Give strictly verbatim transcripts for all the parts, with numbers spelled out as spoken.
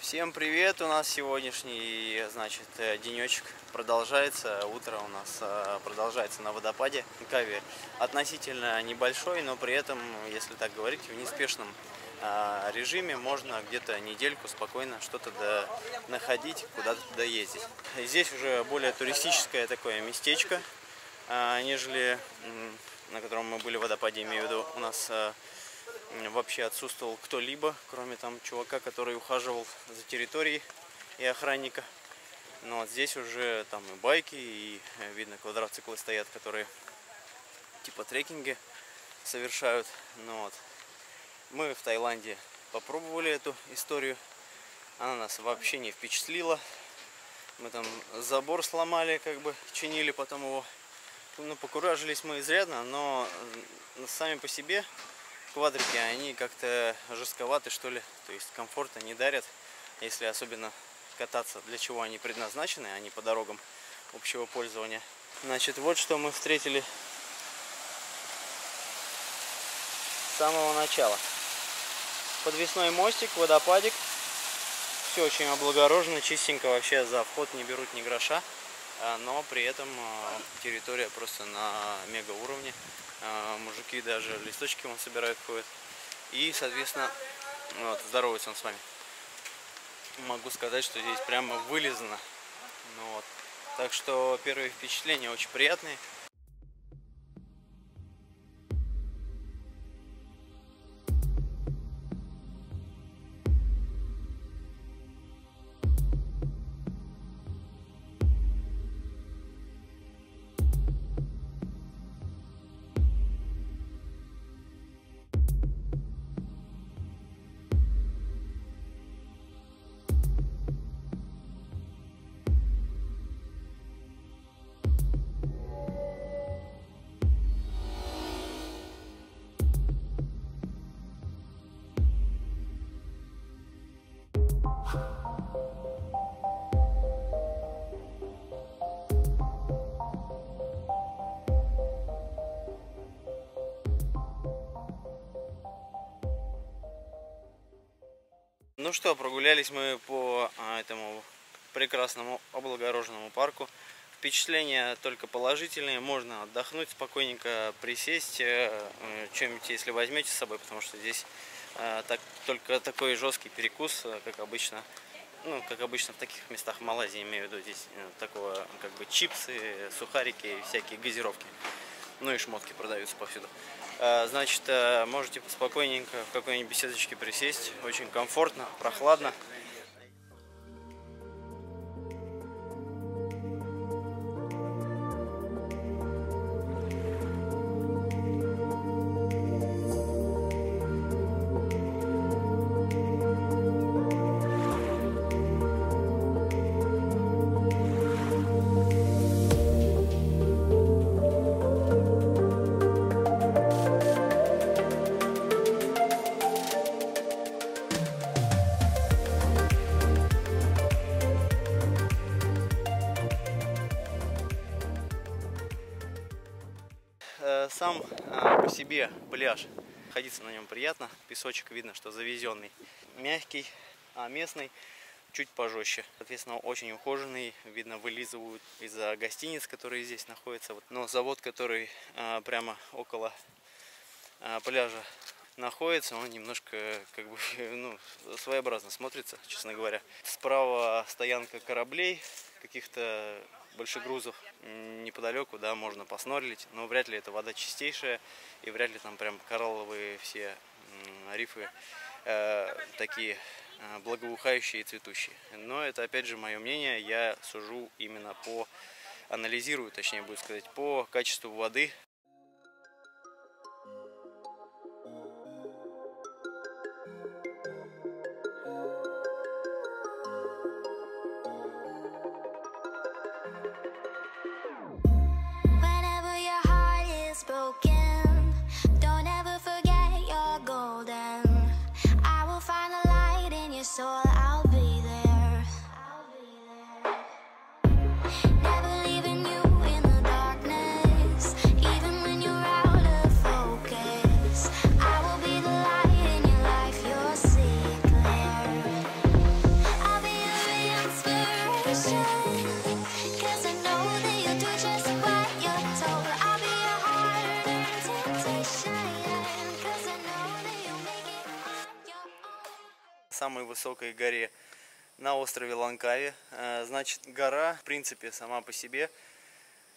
Всем привет! У нас сегодняшний, значит, денечек продолжается. Утро у нас продолжается на водопаде Лангкави. Относительно небольшой, но при этом, если так говорить, в неспешном режиме можно где-то недельку спокойно что-то находить, куда-то доездить. Здесь уже более туристическое такое местечко, нежели на котором мы были в водопаде, имею в виду, у нас вообще отсутствовал кто-либо, кроме там чувака, который ухаживал за территорией, и охранника. Но вот здесь уже там и байки, и видно, квадроциклы стоят, которые типа трекинги совершают. Ну вот, мы в Таиланде попробовали эту историю, она нас вообще не впечатлила. Мы там забор сломали, как бы чинили потом его. Ну, покуражились мы изрядно, но сами по себе квадрики, они как-то жестковаты, что ли, то есть комфорта не дарят, если особенно кататься, для чего они предназначены, они по дорогам общего пользования. Значит, вот что мы встретили с самого начала. Подвесной мостик, водопадик, все очень облагорожено, чистенько, вообще за вход не берут ни гроша, но при этом территория просто на мега уровне. Мужики даже листочки вон собирают, ходят. И, соответственно, вот, здоровается он с вами. Могу сказать, что здесь прямо вылизано. Ну, вот. Так что первые впечатления очень приятные. Ну что, прогулялись мы по этому прекрасному облагороженному парку. Впечатления только положительные. Можно отдохнуть, спокойненько присесть, чем-нибудь если возьмете с собой, потому что здесь так, только такой жесткий перекус, как обычно. Ну, как обычно в таких местах Малайзии, имею в виду, здесь такого, как бы, чипсы, сухарики, всякие газировки. Ну и шмотки продаются повсюду. Значит, можете спокойненько в какой-нибудь беседочке присесть. Очень комфортно, прохладно. Сам по себе пляж, ходиться на нем приятно, песочек видно, что завезенный, мягкий, а местный чуть пожестче. Соответственно, очень ухоженный, видно, вылизывают из-за гостиниц, которые здесь находятся. Но завод, который прямо около пляжа находится, он немножко, как бы, ну, своеобразно смотрится, честно говоря. Справа стоянка кораблей, каких-то больших грузов неподалеку, да, можно поснорелить, но вряд ли это вода чистейшая, и вряд ли там прям коралловые все рифы э, такие э, благоухающие и цветущие. Но это, опять же, мое мнение, я сужу именно по, анализирую, точнее будет сказать, по качеству воды. Самой высокой горе на острове Лангкави. Значит, гора, в принципе, сама по себе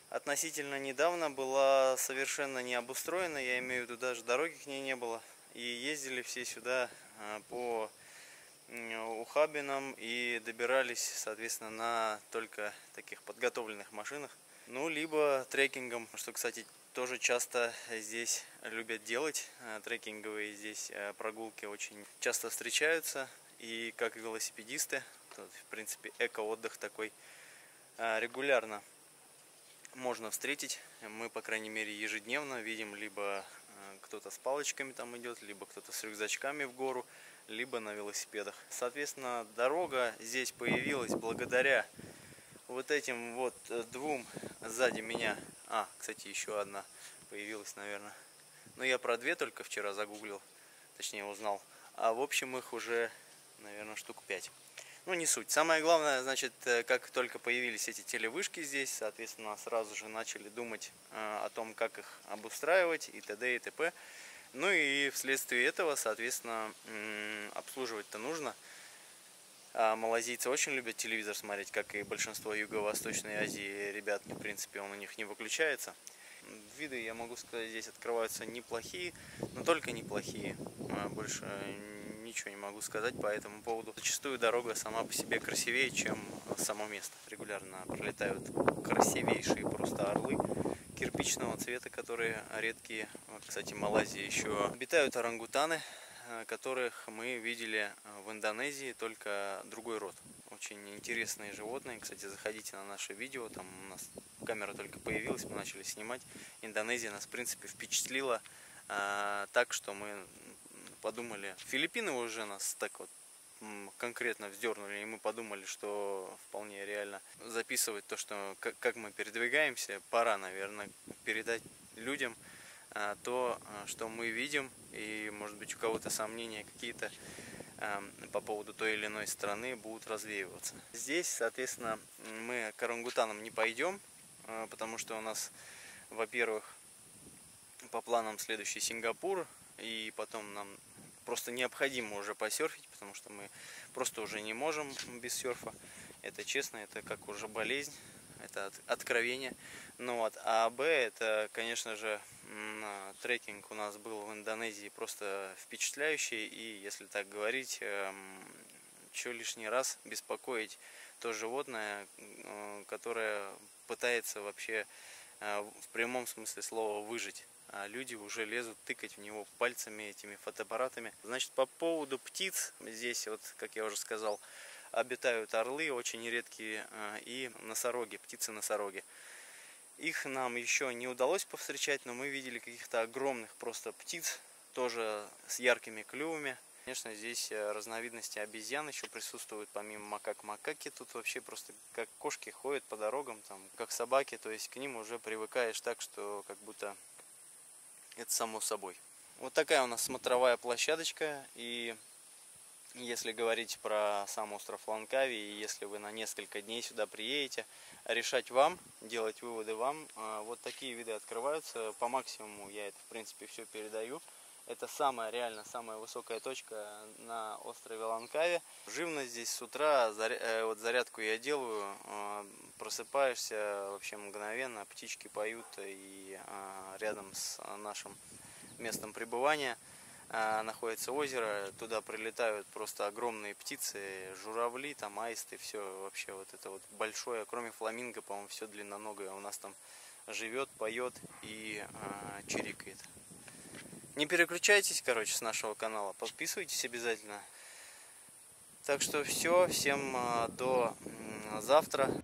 относительно недавно была совершенно не обустроена. Я имею в виду, даже дороги к ней не было. И ездили все сюда по ухабинам и добирались, соответственно, на только таких подготовленных машинах. Ну, либо трекингом, что, кстати, тоже часто здесь любят делать. Трекинговые здесь прогулки очень часто встречаются. И как велосипедисты, тут, в принципе, эко-отдых такой регулярно можно встретить. Мы, по крайней мере, ежедневно видим, либо кто-то с палочками там идет, либо кто-то с рюкзачками в гору, либо на велосипедах. Соответственно, дорога здесь появилась благодаря вот этим вот двум сзади меня. А, кстати, еще одна появилась, наверное. Но я про две только вчера загуглил, точнее узнал. А в общем их уже, наверное, штук пять. Ну, не суть. Самое главное, значит, как только появились эти телевышки здесь, соответственно, сразу же начали думать о том, как их обустраивать и т.д. и т.п. Ну и вследствие этого, соответственно, обслуживать-то нужно. А малазийцы очень любят телевизор смотреть, как и большинство Юго-Восточной Азии ребят. В принципе, он у них не выключается. Виды, я могу сказать, здесь открываются неплохие, но только неплохие. Больше ничего не могу сказать по этому поводу. Зачастую дорога сама по себе красивее, чем само место. Регулярно пролетают красивейшие просто орлы кирпичного цвета, которые редкие. Кстати, в Малайзии еще обитают орангутаны, которых мы видели в Индонезии, только другой род. Очень интересные животные. Кстати, заходите на наше видео, там у нас камера только появилась, мы начали снимать. Индонезия нас, в принципе, впечатлила а, так, что мы подумали... Филиппины уже нас так вот конкретно вздернули, и мы подумали, что вполне реально записывать то, что как, как мы передвигаемся, пора, наверное, передать людям то, что мы видим, и, может быть, у кого-то сомнения какие-то э, по поводу той или иной страны будут развеиваться. Здесь, соответственно, мы к орангутанам не пойдем, э, потому что у нас, во-первых, по планам следующий Сингапур, и потом нам просто необходимо уже посерфить, потому что мы просто уже не можем без серфа. Это честно, это как уже болезнь. Это откровение. Ну вот, а Б это, конечно же, трекинг у нас был в Индонезии просто впечатляющий. И если так говорить, еще лишний раз беспокоить то животное, которое пытается вообще в прямом смысле слова выжить. А люди уже лезут тыкать в него пальцами, этими фотоаппаратами. Значит, по поводу птиц, здесь вот, как я уже сказал, обитают орлы, очень редкие, и носороги, птицы-носороги. Их нам еще не удалось повстречать, но мы видели каких-то огромных просто птиц, тоже с яркими клювами. Конечно, здесь разновидности обезьян еще присутствуют, помимо макак. Макаки тут вообще просто как кошки ходят по дорогам, там, как собаки, то есть к ним уже привыкаешь так, что как будто это само собой. Вот такая у нас смотровая площадочка, и... Если говорить про сам остров Лангкави, и если вы на несколько дней сюда приедете, решать вам, делать выводы вам. Вот такие виды открываются. По максимуму я это, в принципе, все передаю. Это самая, реально, самая высокая точка на острове Лангкави. Живность здесь с утра, вот зарядку я делаю, просыпаешься вообще мгновенно, птички поют, и рядом с нашим местом пребывания находится озеро, туда прилетают просто огромные птицы, журавли, там аисты, все вообще вот это вот большое, кроме фламинго, по-моему, все длинноногое у нас там живет, поет и э, чирикает. Не переключайтесь, короче, с нашего канала, подписывайтесь обязательно. Так что все, всем э, до э, завтра.